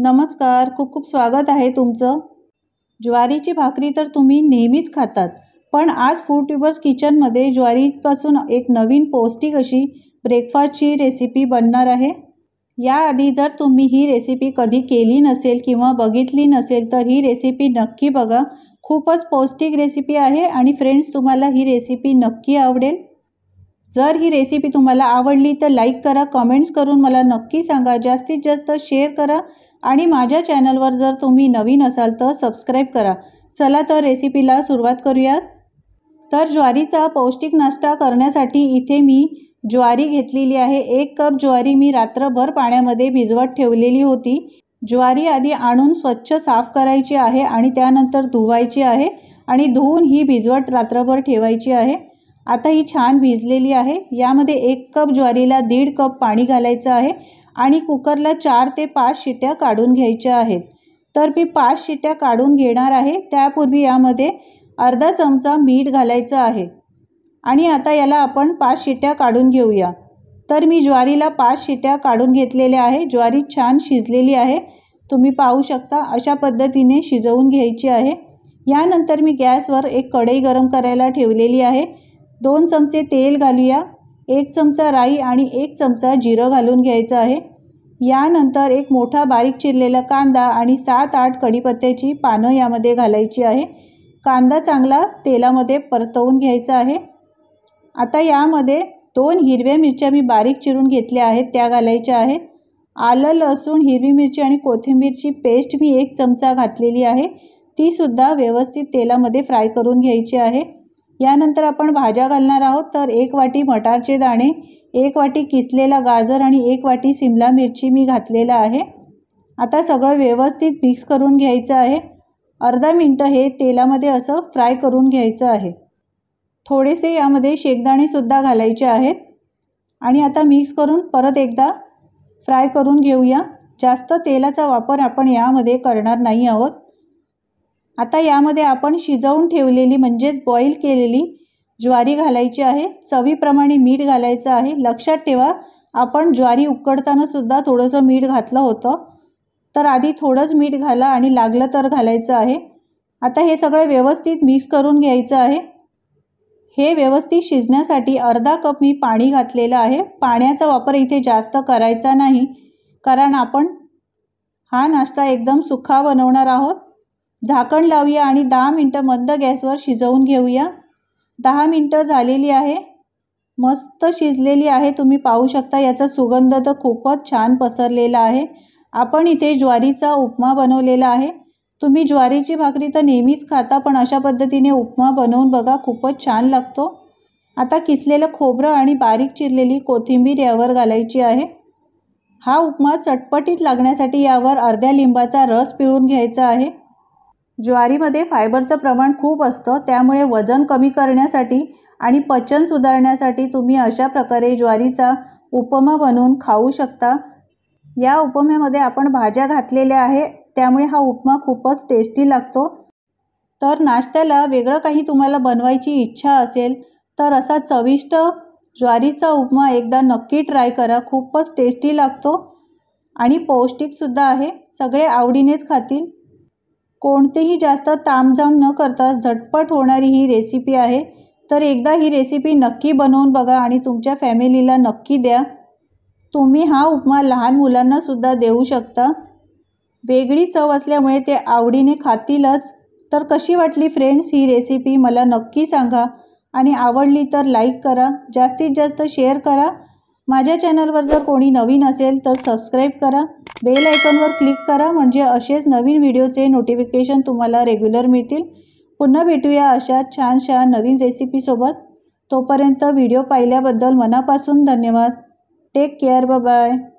नमस्कार, खूप खूप स्वागत आहे तुमचं। ज्वारीची भाकरी तर तुम्ही नेहमीच खातात, पण आज फूड ट्यूबर्स किचनमध्ये ज्वारीपासून एक नवीन पौष्टिक अशी ब्रेकफास्टची रेसिपी बनणार आहे। याआधी जर तुम्ही ही रेसिपी कधी केली नसेल किंवा बघितली नसेल तर ही रेसिपी नक्की बघा। खूपच पौष्टिक रेसिपी आहे आणि फ्रेंड्स, तुम्हाला ही रेसिपी नक्की आवडेल। जर ही रेसिपी तुम्हाला आवडली तर लाईक करा, कमेंट्स करून मला नक्की सांगा, जास्तीत जास्त शेअर करा आणि माझ्या चॅनलवर जर तुम्ही नवीन असाल तर सबस्क्राईब करा। चला तर रेसिपीला सुरुवात करूयात। तर ज्वारीचा पौष्टिक नाश्ता करण्यासाठी इथे मी ज्वारी घेतलेली आहे। 1 कप ज्वारी मी रात्रभर पाण्यामध्ये भिजवत ठेवलेली होती। ज्वारी आधी आणून स्वच्छ साफ करायची आहे आणि त्यानंतर धुवायची आहे आणि धुवून ही भिजवत रात्रभर ठेवायची आहे। आता ही छान भिजलेली आहे। यामध्ये 1 कप ज्वारीला 1.5 कप पाणी घालायचं आहे आणि कुकरला 4 ते 5 शिट्या काढून घ्यायच्या आहेत। तर मी 5 शिट्या काढून घेणार आहे। त्यापूर्वी यामध्ये अर्धा चमचा मीठ घालायचं आहे आणि आता याला आपण 5 शिट्या काढून घेऊया। तर मी ज्वारीला 5 शिट्या काढून घेतलेल्या आहे। ज्वारी छान शिजलेली आहे, तुम्ही पाहू शकता। अशा पद्धतीने शिजवून घ्यायची आहे। यानंतर मी गॅसवर एक कढई गरम करायला ठेवलेली आहे। 2 चमचे तेल घालूया, 1 चमचा राई आणि 1 चमचा जिरं घालून घ्यायचं आहे। यानंतर एक मोठा बारीक चिरलेला कांदा आणि 7-8 कढीपत्त्याची पानं यामध्ये घालायची आहे। कांदा चांगला तेलामध्ये परतवून घ्यायचा आहे। आता यामध्ये 2 हिरव्या मिरच्या मी बारीक चिरून घेतल्या आहेत त्या घालायच्या आहेत। आलं, लसूण, हिरवी मिरची आणि कोथिंबीरची पेस्ट मी 1 चमचा घातलेली आहे, तीसुद्धा व्यवस्थित तेलामध्ये फ्राय करून घ्यायची आहे। यानंतर आपण भाज्या घालणार आहोत। तर 1 वाटी मटारचे दाणे, 1 वाटी किसलेला गाजर आणि 1 वाटी सिमला मिरची मी घातलेला आहे। आता सगळं व्यवस्थित मिक्स करून घ्यायचं आहे। अर्धा मिनटं हे तेलामध्ये असं फ्राय करून घ्यायचं आहे। थोडेसे यामध्ये शेंगदाणेसुद्धा घालायचे आहेत आणि आता मिक्स करून परत एकदा फ्राय करून घेऊया। जास्त तेलाचा वापर आपण यामध्ये करणार नाही आहोत। आता यामध्ये आपण शिजवून ठेवलेली म्हणजेच बॉईल केलेली ज्वारी घालायची आहे। चवीप्रमाणे मीठ घालायचं आहे। लक्षात ठेवा, आपण ज्वारी उकडतानासुद्धा थोडंसं मीठ घातलं होतं, तर आधी थोडंच मीठ घाला आणि लागलं तर घालायचं आहे। आता हे सगळं व्यवस्थित मिक्स करून घ्यायचं आहे। हे व्यवस्थित शिजण्यासाठी 1/2 कप मी पाणी घातलेलं आहे। पाण्याचा वापर इथे जास्त करायचा नाही, कारण आपण हा नाश्ता एकदम सुखा बनवणार आहोत। झाकण लावूया आणि 10 मिनटं मंद गॅसवर शिजवून घेऊया। 10 मिनटं झालेली आहे, मस्त शिजलेली आहे। तुम्ही पाहू शकता, याचा सुगंध तर खूपच छान पसरलेला आहे। आपण इथे ज्वारीचा उपमा बनवलेला आहे। तुम्ही ज्वारीची भाकरी तर नेहमीच खाता, पण अशा पद्धतीने उपमा बनवून बघा, खूपच छान लागतो। आता किसलेलं खोबरं आणि बारीक चिरलेली कोथिंबीर यावर घालायची आहे। हा उपमा चटपटीत लागण्यासाठी यावर अर्ध्या लिंबाचा रस पिळून घ्यायचा आहे। ज्वारीमध्ये फायबरचं प्रमाण खूप असतं, त्यामुळे वजन कमी करण्यासाठी आणि पचन सुधारण्यासाठी तुम्ही अशा प्रकारे ज्वारीचा उपमा बनवून खाऊ शकता। या उपम्यामध्ये आपण भाज्या घातलेल्या आहे, त्यामुळे हा उपमा खूपच टेस्टी लागतो। तर नाश्त्याला वेगळं काही तुम्हाला बनवायची इच्छा असेल तर असा चविष्ट ज्वारीचा उपमा एकदा नक्की ट्राय करा, खूपच टेस्टी लागतो आणि पौष्टिकसुद्धा आहे। सगळे आवडीनेच खातील। कोणतेही जास्त तामझाम न करता झटपट होणारी ही रेसिपी आहे। तर एकदा ही रेसिपी नक्की बनवून बघा आणि तुमच्या फॅमिलीला नक्की द्या। तुम्ही हा उपमा लहान मुलांनासुद्धा देऊ शकता। वेगळी चव असल्यामुळे ते आवडीने खातीलच। तर कशी वाटली फ्रेंड्स ही रेसिपी मला नक्की सांगा आणि आवडली तर लाईक करा, जास्तीत जास्त शेअर करा। माझ्या चॅनलवर जर कोणी नवीन असेल तर सबस्क्राईब करा, बेल आयकॉनवर क्लिक करा, म्हणजे असेच नवीन व्हिडिओचे नोटिफिकेशन तुम्हाला रेग्युलर मिळतील। पुन्हा भेटूया अशा छानशा नवीन रेसिपीसोबत। तोपर्यंत व्हिडिओ पाहिल्याबद्दल मनापासून धन्यवाद। Take care, bye bye.